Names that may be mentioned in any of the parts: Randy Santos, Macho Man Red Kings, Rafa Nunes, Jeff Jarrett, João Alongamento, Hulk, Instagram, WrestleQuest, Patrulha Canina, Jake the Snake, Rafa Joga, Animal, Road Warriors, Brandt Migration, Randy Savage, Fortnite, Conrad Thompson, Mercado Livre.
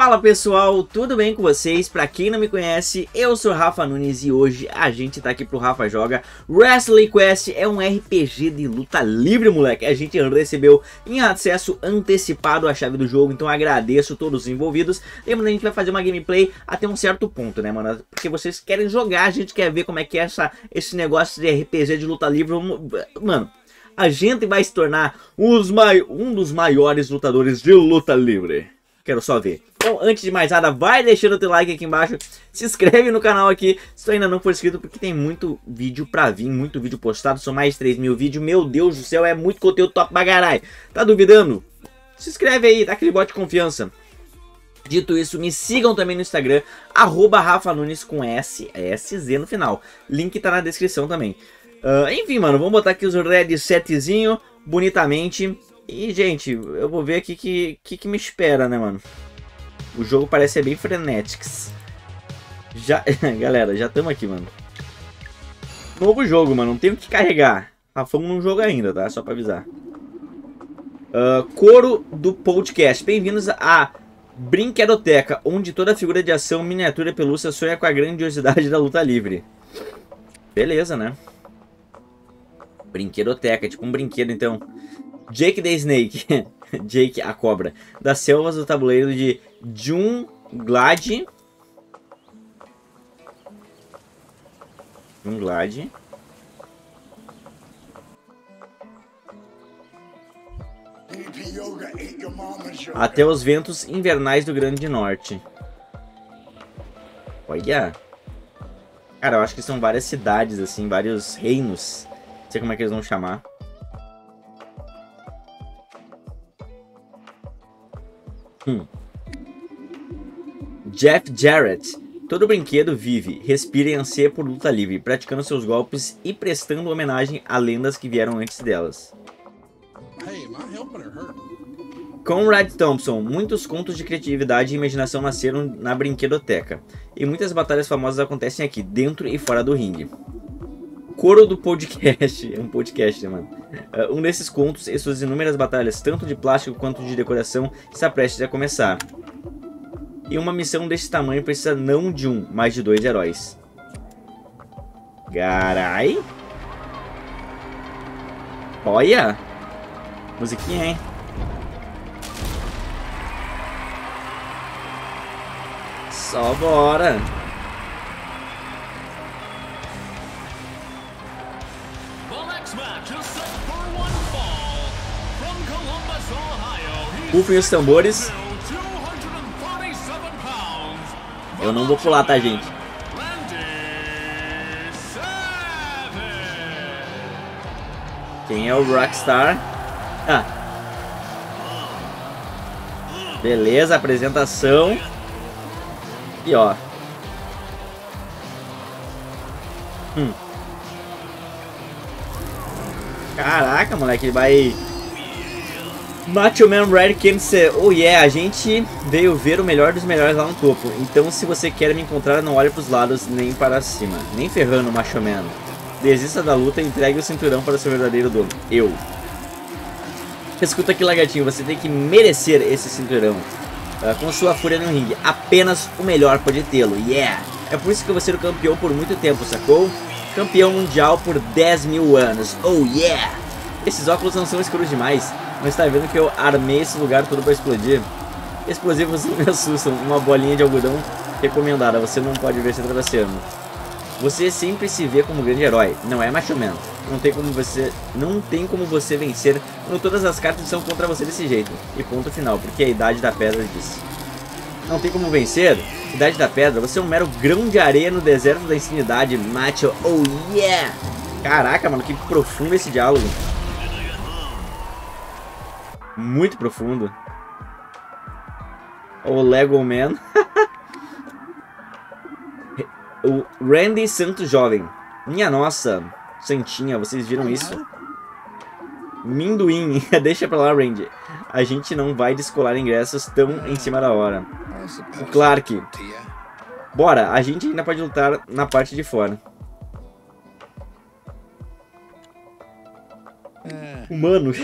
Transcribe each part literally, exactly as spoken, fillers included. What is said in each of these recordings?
Fala pessoal, tudo bem com vocês? Pra quem não me conhece, eu sou Rafa Nunes e hoje a gente tá aqui pro Rafa Joga. WrestleQuest é um R P G de luta livre, moleque. A gente recebeu em acesso antecipado a chave do jogo, então agradeço todos os envolvidos. Lembrando, a gente vai fazer uma gameplay até um certo ponto, né, mano? Porque vocês querem jogar, a gente quer ver como é que é essa, esse negócio de R P G de luta livre, mano. A gente vai se tornar os mai... um dos maiores lutadores de luta livre. Quero só ver. Então, antes de mais nada, vai deixando o teu like aqui embaixo. Se inscreve no canal aqui, se tu ainda não for inscrito, porque tem muito vídeo pra vir, muito vídeo postado. São mais de três mil vídeos. Meu Deus do céu, é muito conteúdo top pra caralho. Tá duvidando? Se inscreve aí, dá aquele bote de confiança. Dito isso, me sigam também no Instagram, arroba Rafa Nunes com S, S Z no final. Link tá na descrição também. Uh, enfim, mano, vamos botar aqui os resetzinho bonitamente. E, gente, eu vou ver aqui que, que que me espera, né, mano? O jogo parece ser bem frenetics. Já, galera, já estamos aqui, mano. Novo jogo, mano, não tem o que carregar. Tá falando num jogo ainda, tá? Só pra avisar. Uh, coro do podcast. Bem-vindos a Brinquedoteca, onde toda figura de ação, miniatura e pelúcia sonha com a grandiosidade da luta livre. Beleza, né? Brinquedoteca, tipo um brinquedo, então. Jake the Snake, Jake a cobra, das selvas do tabuleiro de Junglad. Junglad. Até os ventos invernais do Grande Norte. Olha. Cara, eu acho que são várias cidades, assim, vários reinos. Não sei como é que eles vão chamar. Hum. Jeff Jarrett. Todo brinquedo vive, respira e anseia por luta livre, praticando seus golpes e prestando homenagem a lendas que vieram antes delas. Hey, Conrad Thompson. Muitos contos de criatividade e imaginação nasceram na brinquedoteca, e muitas batalhas famosas acontecem aqui, dentro e fora do ringue. Coro do podcast, é um podcast, né, mano? Uh, um desses contos e suas inúmeras batalhas, tanto de plástico quanto de decoração, está prestes a começar. E uma missão desse tamanho precisa não de um, mas de dois heróis. Garai! Olha! Musiquinha, hein? Só bora! Rufem os tambores. Eu não vou pular, tá, gente? Quem é o Rockstar? Ah. Beleza, apresentação. E ó. Hum. Caraca, moleque, ele vai... Macho Man Red Kings, oh yeah, a gente veio ver o melhor dos melhores lá no topo. Então se você quer me encontrar, não olhe para os lados nem para cima. Nem ferrando, Macho Man. Desista da luta e entregue o cinturão para o seu verdadeiro dono. Eu. Escuta aqui, lagartinho, você tem que merecer esse cinturão. Uh, com sua fúria no ringue, apenas o melhor pode tê-lo, yeah. É por isso que eu vou ser o campeão por muito tempo, sacou? Campeão mundial por dez mil anos, oh yeah. Esses óculos não são escuros demais. Mas tá vendo que eu armei esse lugar todo pra explodir? Explosivos não me assustam. Uma bolinha de algodão recomendada. Você não pode ver se atravessando. Você sempre se vê como grande herói. Não é, Macho Man? Não tem como você, não tem como você vencer quando todas as cartas são contra você desse jeito. E ponto final, porque a Idade da Pedra diz. Não tem como vencer? Idade da Pedra, você é um mero grão de areia no deserto da insanidade, Macho. Oh yeah! Caraca, mano, que profundo esse diálogo. Muito profundo. O Lego Man. O Randy Santo Jovem. Minha nossa, Santinha, vocês viram isso? Minduim. Deixa pra lá, Randy. A gente não vai descolar ingressos tão em cima da hora. O Clark. Bora, a gente ainda pode lutar na parte de fora. Humanos.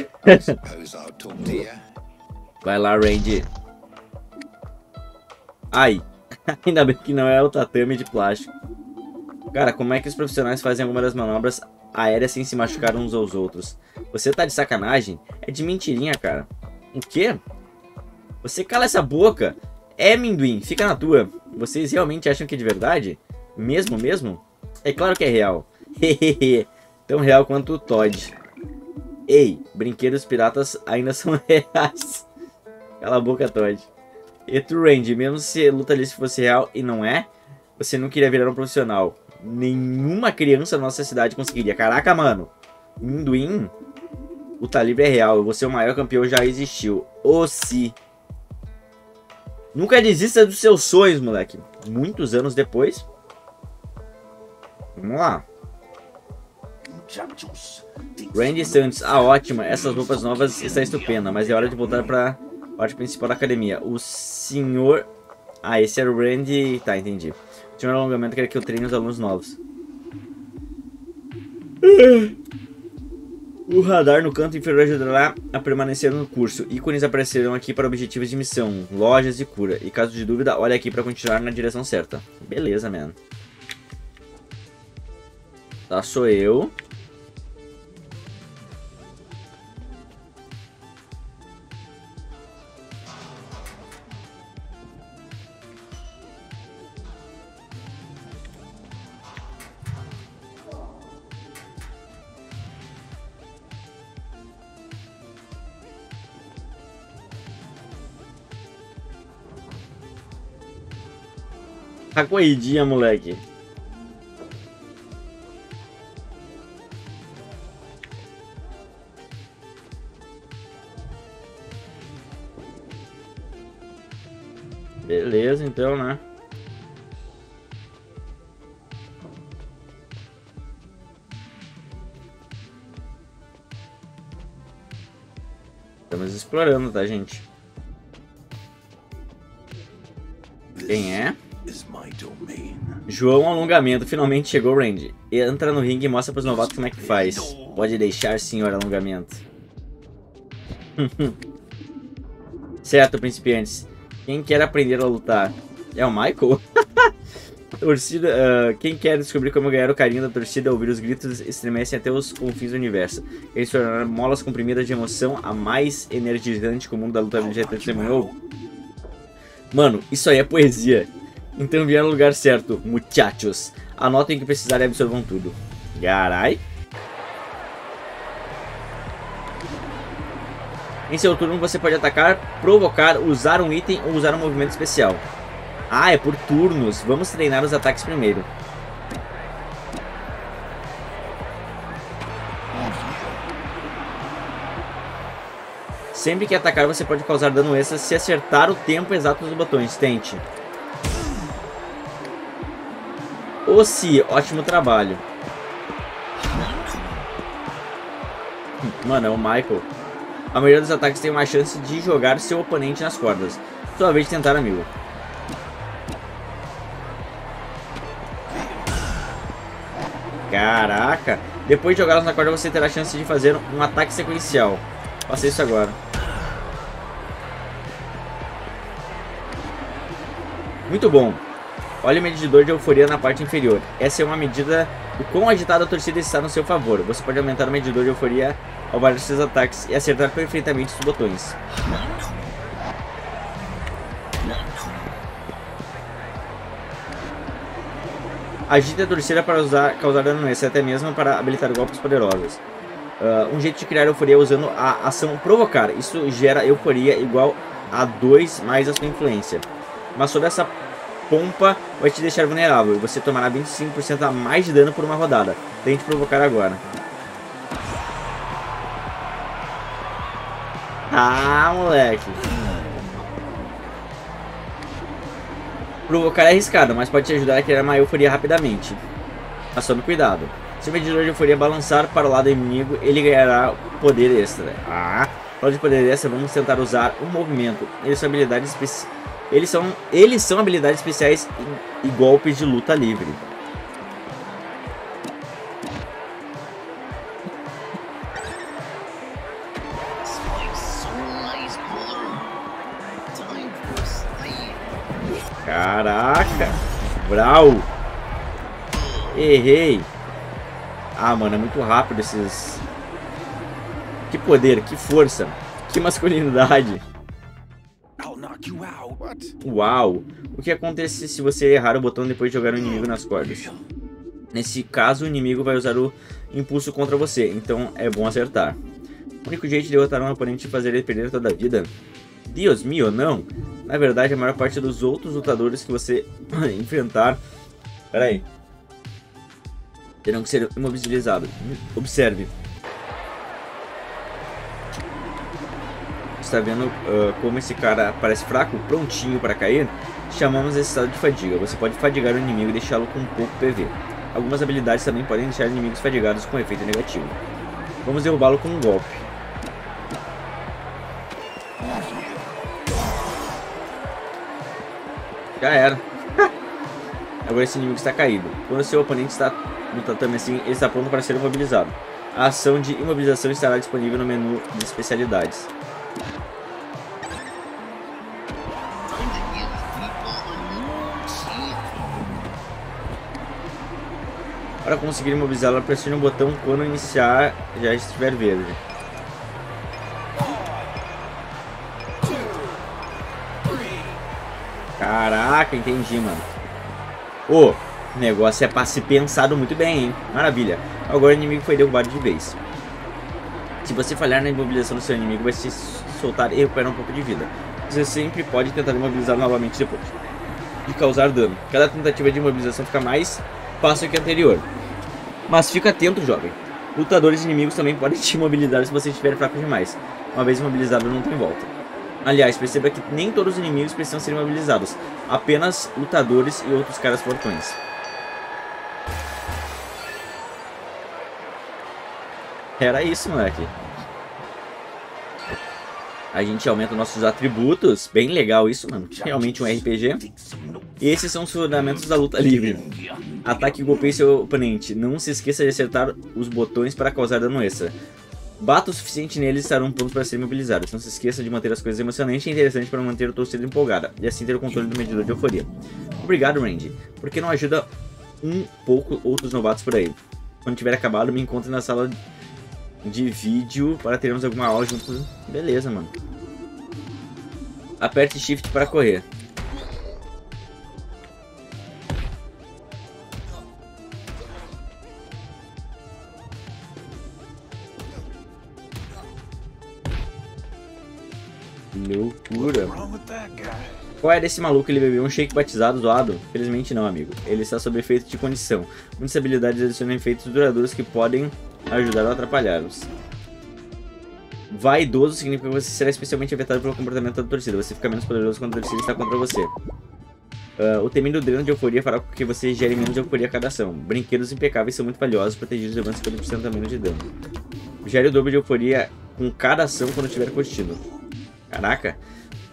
Vai lá, Randy. Ai, ainda bem que não é o tatame de plástico. Cara, como é que os profissionais fazem alguma das manobras aéreas sem se machucar uns aos outros? Você tá de sacanagem? É de mentirinha, cara. O quê? Você cala essa boca. É, Minduim, fica na tua. Vocês realmente acham que é de verdade? Mesmo, mesmo? É claro que é real. Hehehe. Tão real quanto o Todd. Ei, brinquedos piratas ainda são reais. Cala a boca, Todd. E tu, Randy, mesmo se a luta ali se fosse real e não é, você não queria virar um profissional. Nenhuma criança na nossa cidade conseguiria. Caraca, mano. Minduim? Luta livre é real. Eu vou ser o maior campeão já existiu. Ou se. Nunca desista dos seus sonhos, moleque. Muitos anos depois. Vamos lá. Randy Santos. Ah, ótima. Essas roupas novas estão estupendas. Mas é hora de voltar para a parte principal da academia. O senhor... Ah, esse era o Randy... Tá, entendi. O senhor alongamento quer que eu treine os alunos novos. O radar no canto inferior ajudará a permanecer no curso. Ícones aparecerão aqui para objetivos de missão, lojas e cura. E caso de dúvida, olha aqui para continuar na direção certa. Beleza, man. Tá, sou eu. Tá corridinha, moleque. Beleza, então, né? Estamos explorando, tá, gente? Quem é? João Alongamento, finalmente chegou, Randy. Entra no ringue e mostra pros novatos como é que faz. Pode deixar, senhor Alongamento. Certo, principiantes. Quem quer aprender a lutar? É o Michael? Torcida, uh, quem quer descobrir como ganhar o carinho da torcida, ouvir os gritos, estremecem até os confins do universo. Eles tornaram molas comprimidas de emoção, a mais energizante que o mundo da luta livre já testemunhou. Mano, isso aí é poesia. Então vieram no lugar certo, muchachos. Anotem que precisarem e absorvam tudo. Carai. Em seu turno você pode atacar, provocar, usar um item ou usar um movimento especial. Ah, é por turnos. Vamos treinar os ataques primeiro. Sempre que atacar você pode causar dano extra se acertar o tempo exato dos botões. Tente. Ossi, ótimo trabalho. Mano, é o Michael. A maioria dos ataques tem uma chance de jogar seu oponente nas cordas. Sua vez de tentar, amigo. Caraca. Depois de jogá-los na corda, você terá a chance de fazer um ataque sequencial. Faça isso agora. Muito bom. Olha o medidor de euforia na parte inferior. Essa é uma medida do quão agitada a torcida está no seu favor. Você pode aumentar o medidor de euforia ao variar seus ataques e acertar perfeitamente os botões. Agite a torcida para usar, causar dano extra, até mesmo para habilitar golpes poderosos. Uh, um jeito de criar euforia é usando a ação provocar. Isso gera euforia igual a dois mais a sua influência. Mas sobre essa pompa vai te deixar vulnerável e você tomará vinte e cinco por cento a mais de dano por uma rodada. Tente provocar agora. Ah, moleque. Provocar é arriscado, mas pode te ajudar a criar uma euforia rapidamente. Mas tome cuidado. Se o medidor de euforia balançar para o lado inimigo, ele ganhará poder extra. Ah, para de poder extra, vamos tentar usar o movimento. Eles são habilidades específicas. Eles são, eles são habilidades especiais e, e golpes de luta livre. Caraca. Brau. Errei. Ah, mano, é muito rápido esses... Que poder, que força, que masculinidade. Uau. O que acontece se você errar o botão depois de jogar o inimigo nas cordas? Nesse caso, o inimigo vai usar o impulso contra você, então é bom acertar. O único jeito de derrotar um oponente é fazer ele perder toda a vida. Deus meu, não. Na verdade, a maior parte dos outros lutadores que você enfrentar... Pera aí. Terão que ser imobilizados. Observe. Está vendo uh, como esse cara parece fraco? Prontinho para cair? Chamamos esse estado de fadiga. Você pode fadigar o inimigo e deixá-lo com um pouco P V. Algumas habilidades também podem deixar inimigos fadigados com efeito negativo. Vamos derrubá-lo com um golpe. Já era. Agora esse inimigo está caído. Quando seu oponente está no tatame assim, ele está pronto para ser imobilizado. A ação de imobilização estará disponível no menu de especialidades. Para conseguir imobilizá-lo, pressione o botão quando iniciar já estiver verde. Caraca, entendi, mano. O oh, negócio é para se pensado muito bem, hein? Maravilha. Agora o inimigo foi derrubado de vez. Se você falhar na imobilização do seu inimigo, vai se soltar e recuperar um pouco de vida. Você sempre pode tentar imobilizar novamente depois de causar dano. Cada tentativa de imobilização fica mais fácil que a anterior. Mas fica atento, jovem. Lutadores inimigos também podem te imobilizar se você estiver fraco demais. Uma vez imobilizado, não tem volta. Aliás, perceba que nem todos os inimigos precisam ser imobilizados, apenas lutadores e outros caras fortões. Era isso, moleque. A gente aumenta nossos atributos. Bem legal isso, mano. Realmente um R P G. E esses são os fundamentos da luta livre. Ataque e golpeie seu oponente. Não se esqueça de acertar os botões para causar dano extra. Bata o suficiente neles e estarão prontos para serem mobilizados. Não se esqueça de manter as coisas emocionantes e interessantes para manter o torcedor empolgada e assim ter o controle do medidor de euforia. Obrigado, Randy. Por que não ajuda um pouco outros novatos por aí? Quando tiver acabado, me encontre na sala de vídeo para termos alguma aula juntos. Beleza, mano. Aperte Shift para correr. Loucura. Qual é desse maluco? Ele bebeu um shake batizado doado? Felizmente não, amigo. Ele está sob efeito de condição. Muitas habilidades adicionam efeitos duradouros que podem ajudar ou atrapalhá-los. Vaidoso significa que você será especialmente afetado pelo comportamento da torcida. Você fica menos poderoso quando a torcida está contra você. Uh, o temido dreno de euforia fará com que você gere menos de euforia a cada ação. Brinquedos impecáveis são muito valiosos, protegidos levando cinquenta por cento a menos de dano. Gere o dobro de euforia com cada ação quando estiver curtindo. Caraca,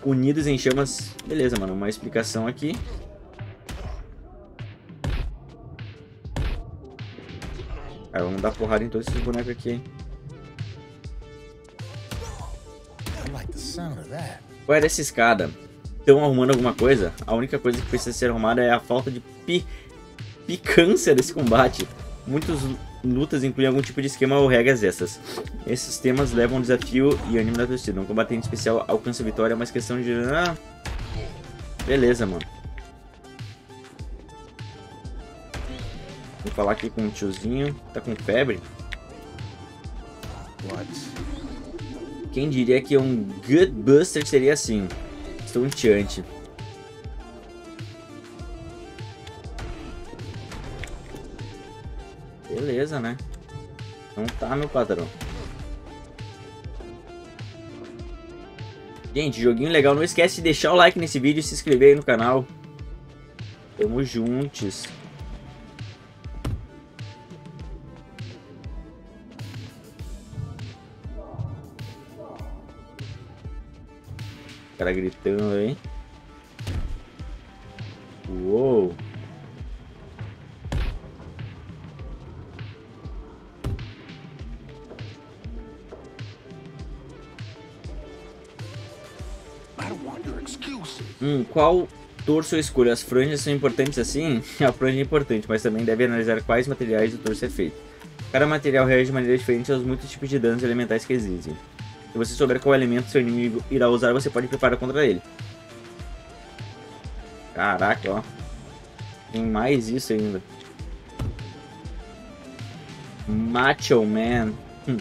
unidos em chamas. Beleza, mano, uma explicação aqui. Cara, vamos dar porrada em todos esses bonecos aqui, hein. Qual era essa escada? Estão arrumando alguma coisa? A única coisa que precisa ser arrumada é a falta de pi... picância desse combate. Muitas lutas incluem algum tipo de esquema ou regras essas. Esses temas levam ao desafio e ânimo da torcida. Um combatente especial alcança a vitória, é mais questão de... Ah, beleza, mano. Vou falar aqui com o tiozinho. Tá com febre? What? Quem diria que um Good Buster seria assim? Estou anteante. Beleza, né? Então tá, meu patrão. Gente, joguinho legal. Não esquece de deixar o like nesse vídeo e se inscrever aí no canal. Tamo juntos. O cara gritando aí. Uou. Hum, qual Torso ou escolha. As franjas são importantes assim? A franja é importante, mas também deve analisar quais materiais o torso é feito. Cada material reage de maneira diferente aos muitos tipos de danos elementais que existem. Se você souber qual elemento seu inimigo irá usar, você pode preparar contra ele. Caraca, ó. Tem mais isso ainda. Macho Man. Hum.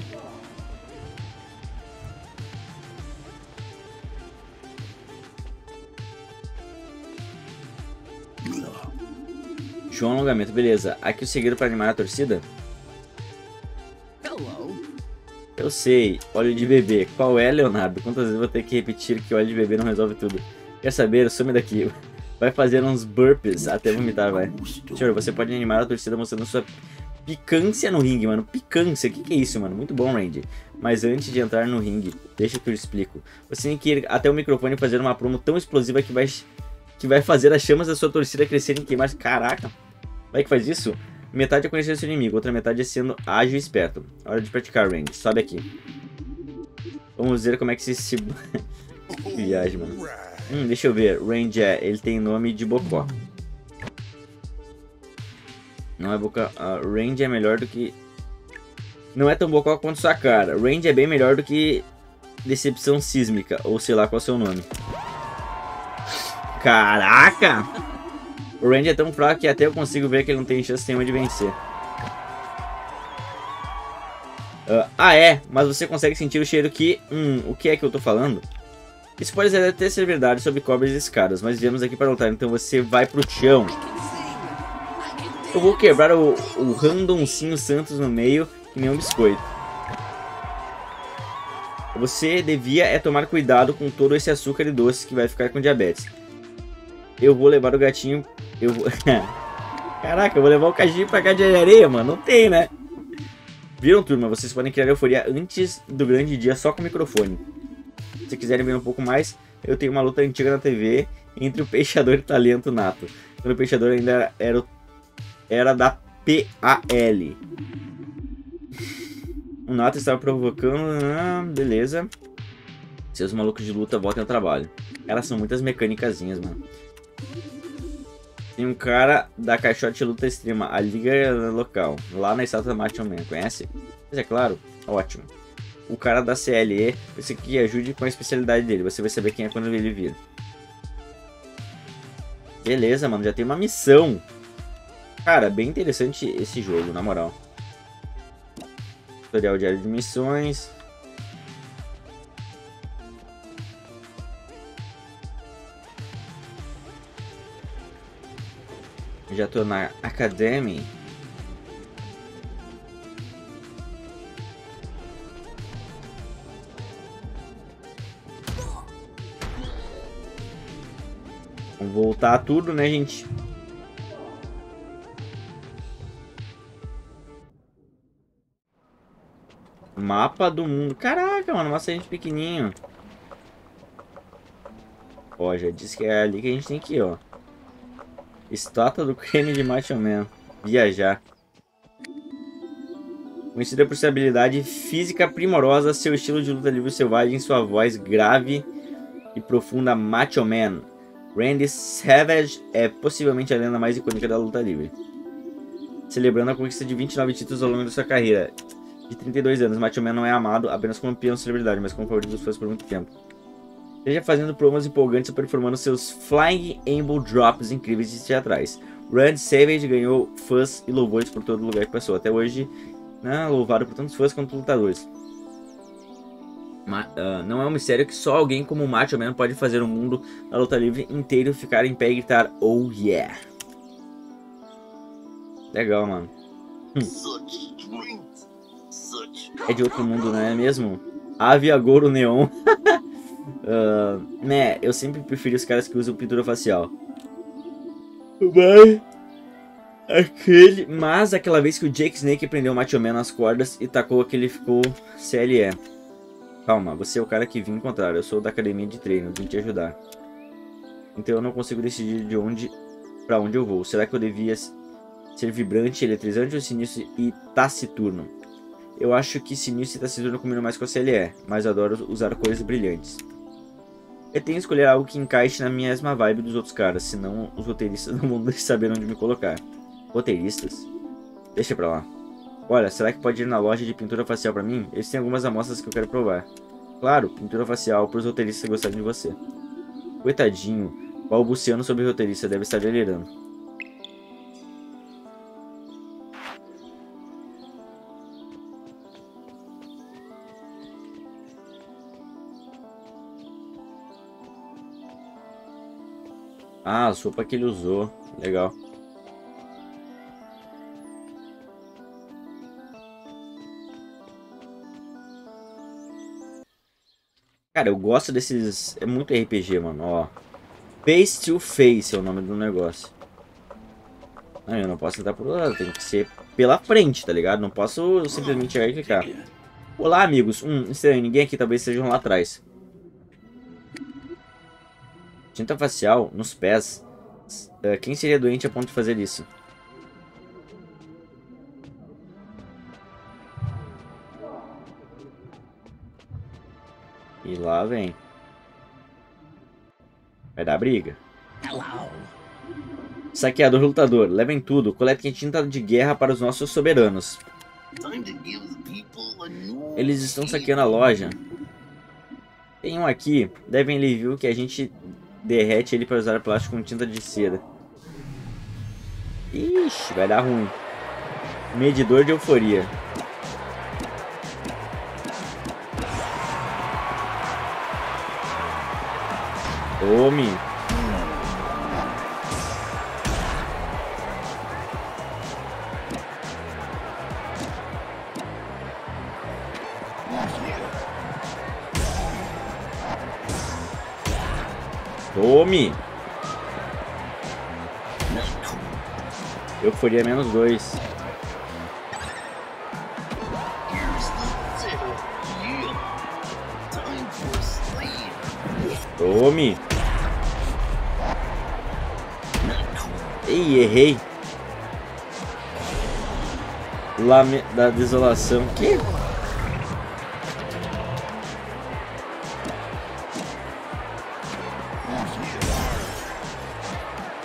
João Alongamento, beleza. Aqui o segredo para animar a torcida? Eu sei, óleo de bebê. Qual é, Leonardo? Quantas vezes vou ter que repetir que óleo de bebê não resolve tudo? Quer saber? Some daqui. Vai fazer uns burpees até vomitar, vai. Senhor, você pode animar a torcida mostrando sua picância no ringue, mano. Picância, o que, que é isso, mano? Muito bom, Randy. Mas antes de entrar no ringue, deixa que eu explico. Você tem que ir até o microfone e fazer uma promo tão explosiva que vai, que vai fazer as chamas da sua torcida crescerem e queimar. Caraca, vai que faz isso? Metade é conhecer seu inimigo, outra metade é sendo ágil e esperto. Hora de praticar, Randy. Sobe aqui. Vamos ver como é que se... se... que viagem, mano. Hum, deixa eu ver. Randy é... Ele tem nome de Bocó. Não é Bocó... Uh, Randy é melhor do que... Não é tão Bocó quanto sua cara. Randy é bem melhor do que... Decepção Sísmica. Ou sei lá qual é o seu nome. Caraca! O Randy é tão fraco que até eu consigo ver que ele não tem chance nenhuma de vencer. Uh, ah, é. Mas você consegue sentir o cheiro que... Hum, o que é que eu tô falando? Isso pode até ser verdade sobre cobras e escadas, mas viemos aqui para lutar, então você vai pro chão. Eu vou quebrar o, o Randoncinho Santos no meio, que nem um biscoito. Você devia é tomar cuidado com todo esse açúcar e doce que vai ficar com diabetes. Eu vou levar o gatinho... Eu vou... Caraca, eu vou levar o cachimbo pra cá de areia, mano. Não tem, né? Viram, turma? Vocês podem criar euforia antes do grande dia só com o microfone. Se quiserem ver um pouco mais, eu tenho uma luta antiga na T V entre o Peixador e o Talento Nato. Quando o Peixador ainda era, era, era da P A L. O Nato estava provocando... Ah, beleza. Seus malucos de luta voltem ao trabalho. Elas são muitas mecânicazinhas, mano. Tem um cara da Caixote Luta Extrema, a liga local, lá na estátua Macho Man, conhece? Mas é claro, ótimo. O cara da C L E, você que ajude com a especialidade dele, você vai saber quem é quando ele vir. Beleza, mano, já tem uma missão. Cara, bem interessante esse jogo, na moral. Tutorial diário de missões... Já tô na Academy. Vamos voltar a tudo, né, gente? Mapa do mundo. Caraca, mano, nossa, a gente pequenininho. Ó, já disse que é ali que a gente tem que ir, ó. Estátua do creme de Macho Man. Viajar. Conhecida por sua habilidade física primorosa, seu estilo de luta livre selvagem, sua voz grave e profunda, Macho Man. Randy Savage é possivelmente a lenda mais icônica da luta livre. Celebrando a conquista de vinte e nove títulos ao longo de sua carreira. De trinta e dois anos, Macho Man não é amado apenas como peão de celebridade, mas como favorito dos fãs por muito tempo. Seja fazendo promos empolgantes ou performando seus Flying Elbow Drops incríveis de teatrais. Randy Savage ganhou fãs e louvores por todo lugar que passou. Até hoje, né, louvado por tantos fãs quanto lutadores. Mas, uh, não é um mistério que só alguém como o Macho Man pode fazer o mundo da luta livre inteiro ficar em pé e gritar "Oh yeah!". Legal, mano. Hum. É de outro mundo, não é mesmo? Ave Agouro Neon. Uh, né, eu sempre preferi os caras que usam pintura facial. Mas aquele, mas aquela vez que o Jake Snake prendeu o Macho Man nas cordas e tacou aquele ficou C L E. Calma, você é o cara que vim encontrar. Eu sou da academia de treino, vim te ajudar. Então eu não consigo decidir de onde para onde eu vou. Será que eu devia ser vibrante, eletrizante ou sinistro e taciturno? Eu acho que sinistro e taciturno combinam mais com a C L E, mas eu adoro usar cores brilhantes. Eu tenho que escolher algo que encaixe na mesma vibe dos outros caras, senão os roteiristas não vão saber onde me colocar. Roteiristas? Deixa pra lá. Olha, será que pode ir na loja de pintura facial pra mim? Eles têm algumas amostras que eu quero provar. Claro, pintura facial, para os roteiristas gostarem de você. Coitadinho, balbuciando sobre o roteirista, deve estar delirando. Ah, a sopa que ele usou. Legal. Cara, eu gosto desses... É muito R P G, mano, ó. Face to Face é o nome do negócio. Não, eu não posso entrar por lá, tem que ser pela frente, tá ligado? Não posso simplesmente chegar e clicar. Olá, amigos. Hum, estranho, ninguém aqui, talvez estejam lá atrás. Tinta facial nos pés. Quem seria doente a ponto de fazer isso? E lá vem. Vai dar briga. Saqueador lutador, levem tudo. Coletem tinta de guerra para os nossos soberanos. Eles estão saqueando a loja. Tem um aqui. Devem ele viu que a gente derrete ele para usar plástico com tinta de cera. Ixi, vai dar ruim. Medidor de euforia. Tome. Tome. Eu faria menos dois. Tome. Ei, errei. Lame da desolação. Que?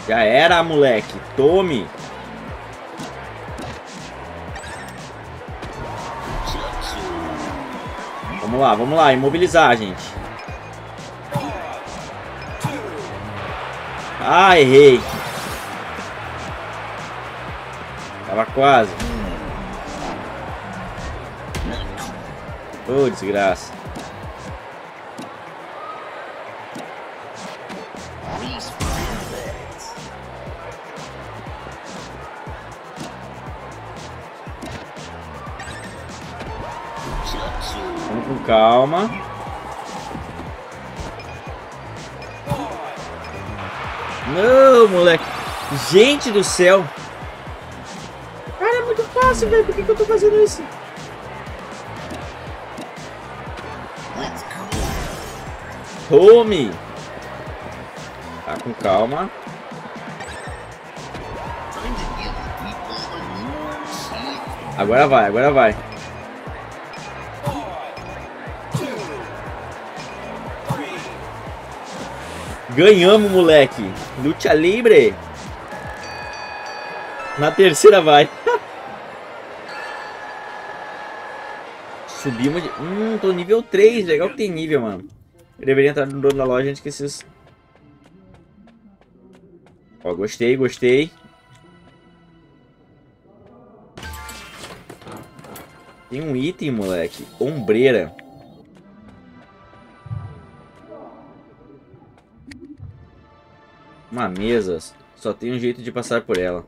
Já era, moleque. Tome. Vamos lá, vamos lá. Imobilizar, gente. Ah, errei. Tava quase. Oh, desgraça. Vamos com calma. Não, moleque. Gente do céu. Nossa, velho, por que, que eu tô fazendo isso? Tome! Tá com calma. Agora vai, agora vai. Ganhamos, moleque! Luta livre! Na terceira vai. Subimos de... Hum, tô nível três. Legal que tem nível, mano. Eu deveria entrar no dono da loja antes que esses... Ó, gostei, gostei. Tem um item, moleque. Ombreira. Uma mesa. Só tem um jeito de passar por ela.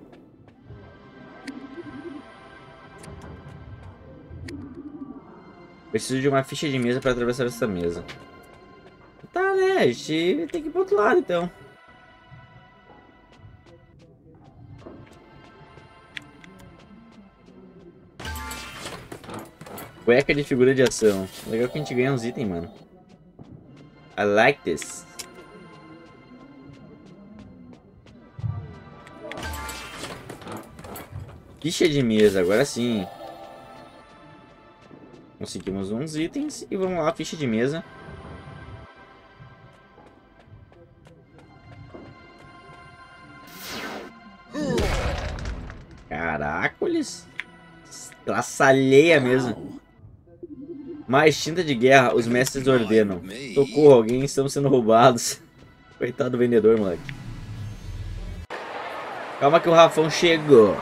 Preciso de uma ficha de mesa para atravessar essa mesa. Tá, né? A gente tem que ir pro outro lado, então. Cueca de figura de ação. Legal que a gente ganha uns itens, mano. I like this. Ficha de mesa, agora sim. Conseguimos uns itens e vamos lá, ficha de mesa. Caracoles. Traçalheia mesmo. Mais tinta de guerra, os mestres ordenam. Socorro, alguém, estamos sendo roubados. Coitado do vendedor, moleque. Calma que o Rafão chegou.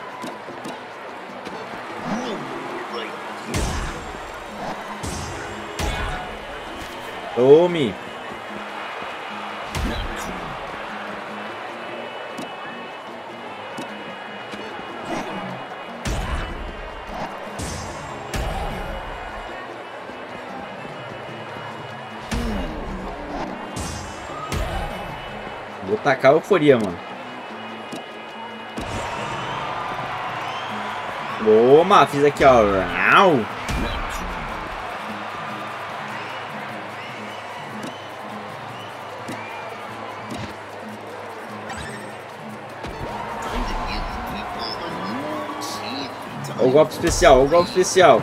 Tome. Vou tacar a euforia, mano. Toma, fiz aqui, ó. O golpe especial, o golpe especial.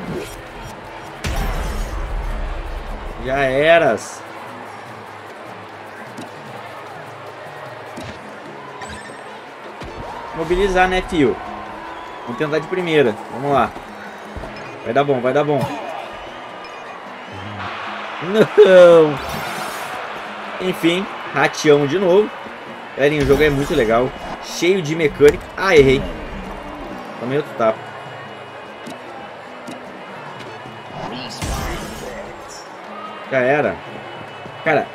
Já eras. Mobilizar, né, tio? Vamos tentar de primeira. Vamos lá. Vai dar bom, vai dar bom. Não! Enfim, rateamos de novo. Galerinha, o jogo é muito legal. Cheio de mecânica. Ah, errei. Tomei outro tapa. Já era. Cara,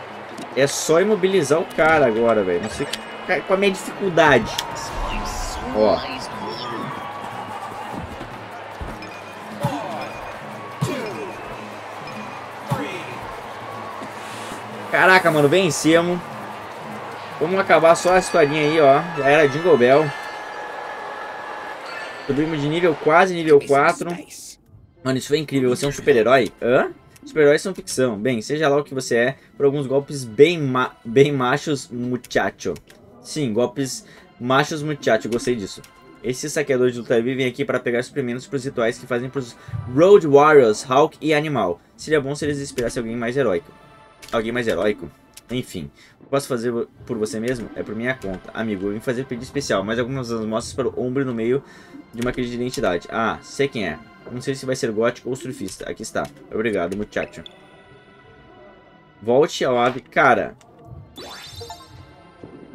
é só imobilizar o cara agora, velho. Não sei com a minha dificuldade. Ó. Caraca, mano, vencemos. Vamos acabar só a historinha aí, ó. Já era Jingle Bell. Subimos de nível, quase nível quatro. Mano, isso foi incrível. Você é um super-herói? Hã? Super-heróis são ficção. Bem, seja lá o que você é, por alguns golpes bem, ma bem machos, muchacho. Sim, golpes... Machos Muchacho, gostei disso. Esses saqueadores de luta livre vêm aqui para pegar suprimentos para os rituais que fazem para os Road Warriors, Hulk e Animal. Seria bom se eles esperassem alguém mais heróico. Alguém mais heróico? Enfim, posso fazer por você mesmo? É por minha conta. Amigo, eu vim fazer pedido especial, mas algumas amostras para o ombro no meio de uma crise de identidade. Ah, sei quem é. Não sei se vai ser gótico ou surfista. Aqui está. Obrigado, Muchacho. Volte ao ave. Cara.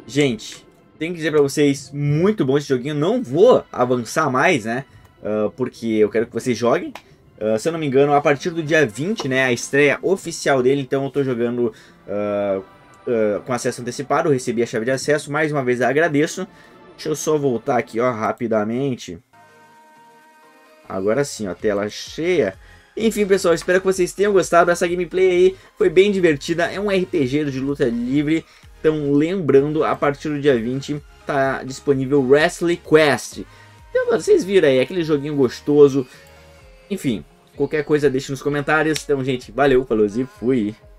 Gente... Tenho que dizer pra vocês, muito bom esse joguinho. Não vou avançar mais, né? Uh, porque eu quero que vocês joguem. Uh, se eu não me engano, a partir do dia vinte, né? A estreia oficial dele. Então eu tô jogando uh, uh, com acesso antecipado. Eu recebi a chave de acesso. Mais uma vez, agradeço. Deixa eu só voltar aqui, ó, rapidamente. Agora sim, ó, tela cheia. Enfim, pessoal, espero que vocês tenham gostado. Essa gameplay aí foi bem divertida. É um R P G de luta livre. Então, lembrando, a partir do dia vinte tá disponível o WrestleQuest. Então, vocês viram aí, aquele joguinho gostoso. Enfim, qualquer coisa deixe nos comentários. Então, gente, valeu, falou e fui.